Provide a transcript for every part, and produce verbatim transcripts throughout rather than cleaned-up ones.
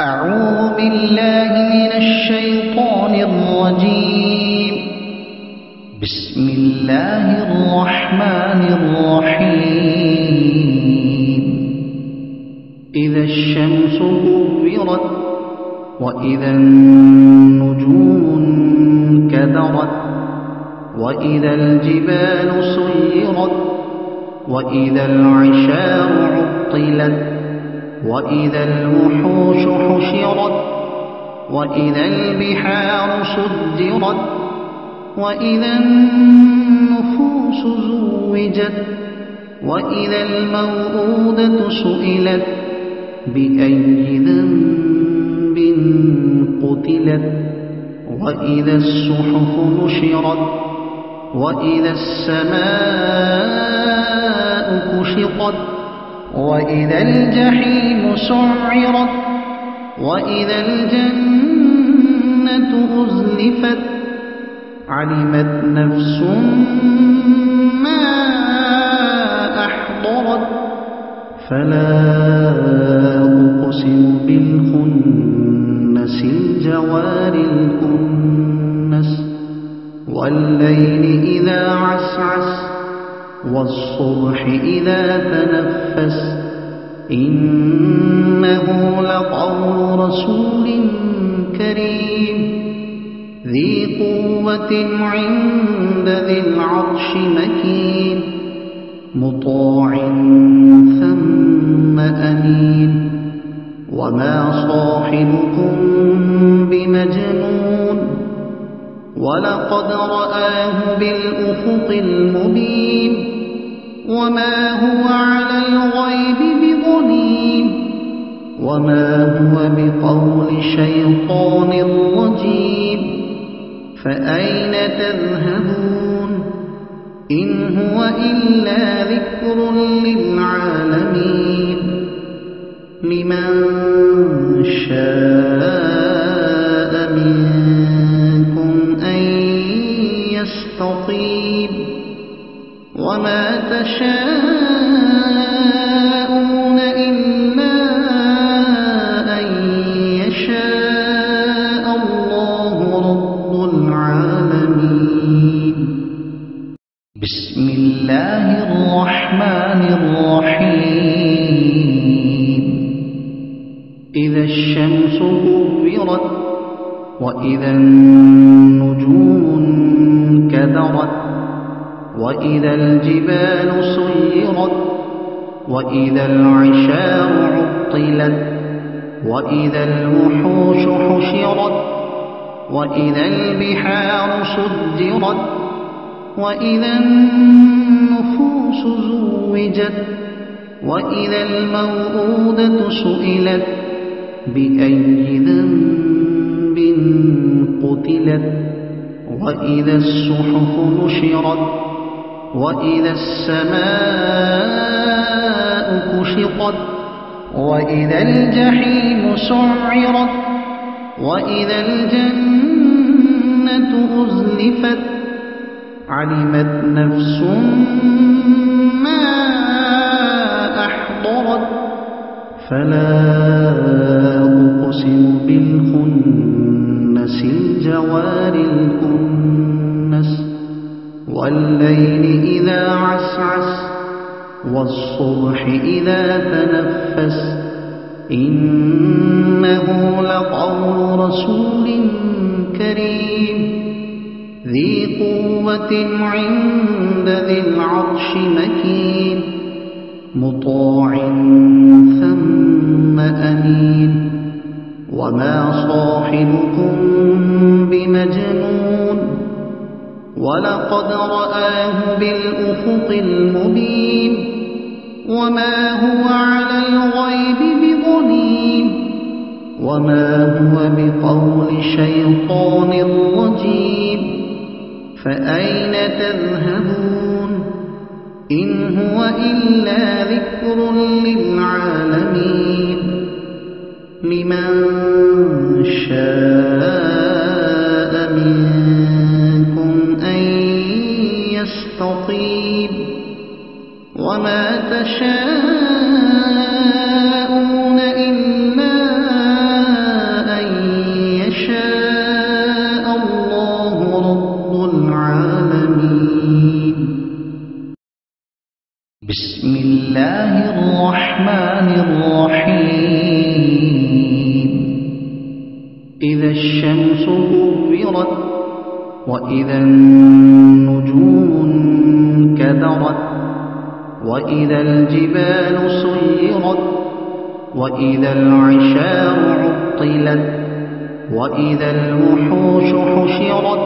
أعوذ بالله من الشيطان الرجيم. بسم الله الرحمن الرحيم. إذا الشمس كورت وإذا النجوم كدرت وإذا الجبال سيرت وإذا العشار عطلت وإذا الوحوش حشرت وإذا البحار سجرت وإذا النفوس زوجت وإذا الموءودة سئلت بأي ذنب قتلت وإذا الصحف نشرت وإذا السماء كشطت وإذا الجحيم سعرت وإذا الجنة أزلفت علمت نفس ما أحضرت فلا أقسم بالخنس الجوار الكنس والليل إذا عسعس والصبح إذا تنفس إنه لقول رسول كريم ذي قوة عند ذي العرش مكين مطاع ثم أمين وما صاحبكم بمجنون ولقد رآه بالأفق المبين وما هو على الغيب بضنين وما هو بقول شيطان رجيم فأين تذهبون إن هو إلا ذكر للعالمين لمن شاء منكم أن يستقيم وما تشاءون إلا أن يشاء الله رب العالمين. بسم الله الرحمن الرحيم. إذا الشمس كورت وإذا النجوم كدرت وإذا الجبال سيرت وإذا العشار عطلت وإذا الوحوش حشرت وإذا البحار سجرت وإذا النفوس زوجت وإذا الموءودة سئلت بأي ذنب قتلت وإذا الصحف نشرت وإذا السماء كشطت وإذا الجحيم سعرت وإذا الجنة أزلفت علمت نفس ما أحضرت فلا أقسم بالخنس الجوار الكنس والليل إذا عسعس والصبح إذا تنفس إنه لقول رسول كريم ذي قوة عند ذي العرش مكين مطاع ثم أمين وما صاحبكم بمجنون ولقد رآه بالأفق المبين وما هو على الغيب بضنين وما هو بقول شيطان رجيم فأين تذهبون إن هو إلا ذكر للعالمين لمن شاء منكم أن يستقيم وما تشاءون إلا وإذا النجوم انكدرت وإذا الجبال سيرت وإذا العشار عطلت وإذا الوحوش حشرت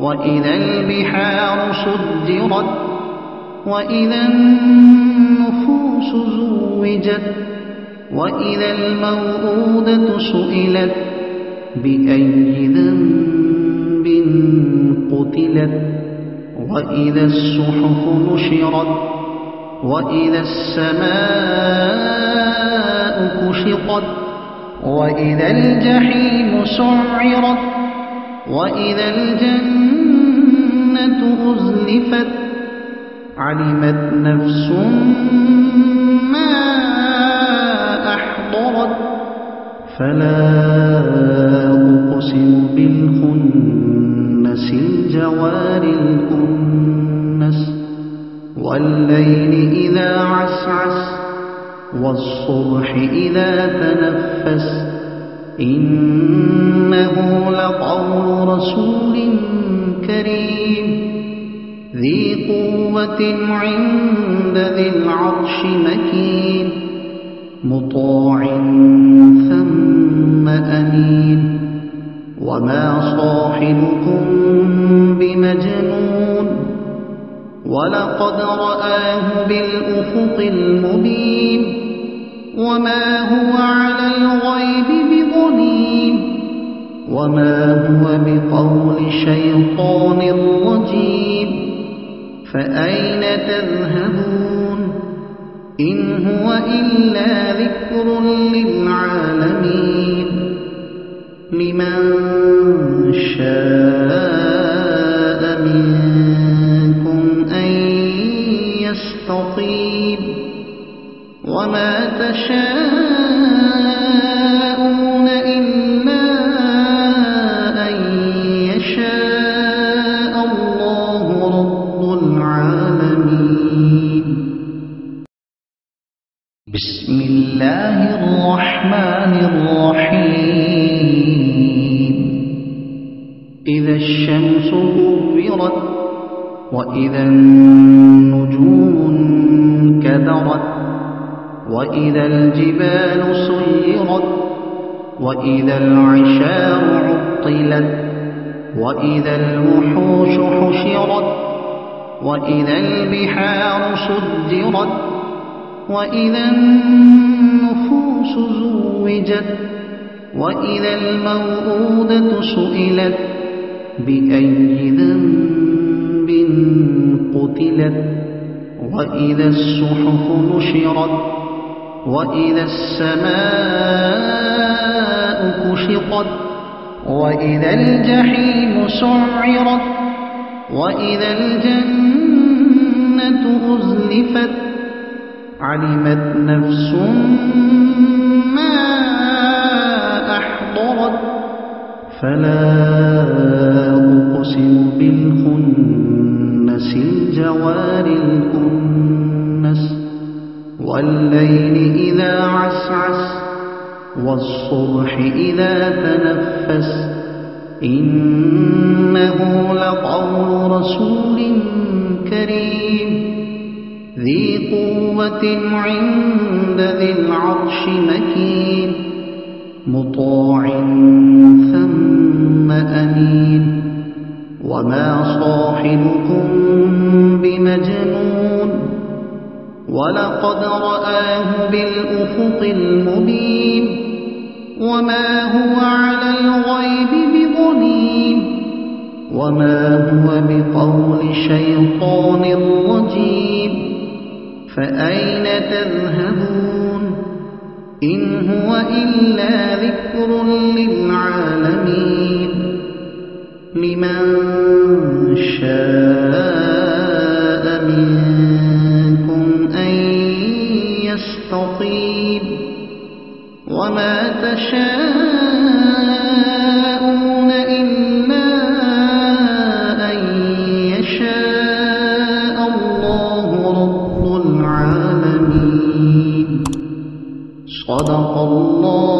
وإذا البحار سجرت وإذا النفوس زوجت وإذا الموءودة سئلت بأي ذنب قتلت وإذا الصحف نشرت وإذا السماء كشطت وإذا الجحيم سعرت وإذا الجنة أزلفت علمت نفس ما أحضرت فلا أقسم بالخنس الجوار الكنس والليل إذا عسعس والصبح إذا تنفس إنه لقول رسول كريم ذي قوة عند ذي العرش مكين مطاع ثم أمين وما صاحبكم بمجنون ولقد رآه بالأفق المبين وما هو على الغيب بضنين وما هو بقول شيطان رجيم فأين تذهبون إن هو إلا ذكر للعالمين لمن شاء منكم أن يستقيم وما تشاءون إلا أن يشاء الله رب العالمين. بسم الله الرحمن الرحيم. إذا الشمس كورت وإذا النجوم انكدرت وإذا الجبال سيرت وإذا العشار عطلت وإذا الوحوش حشرت وإذا البحار سجرت وإذا النفوس زوجت وإذا الموءودة سئلت بأي ذنب قتلت وإذا الصحف نشرت وإذا السماء كشطت وإذا الجحيم سعرت وإذا الجنة أزلفت علمت نفس ما أحضرت فلا أقسم بالخنس الجوار الكنس والليل إذا عسعس والصبح إذا تنفس إنه لقول رسول كريم ذي قوة عند ذي العرش مكين مطاع ثم أمين وما صاحبكم بمجنون ولقد رآه بالأفق المبين وما هو على الغيب بضنين وما هو بقول شيطان رجيم فأين تذهبون إن هو إلا ذكر للعالمين لمن شاء منكم وما تشاءون إلا أن يشاء الله رب العالمين. صدق الله.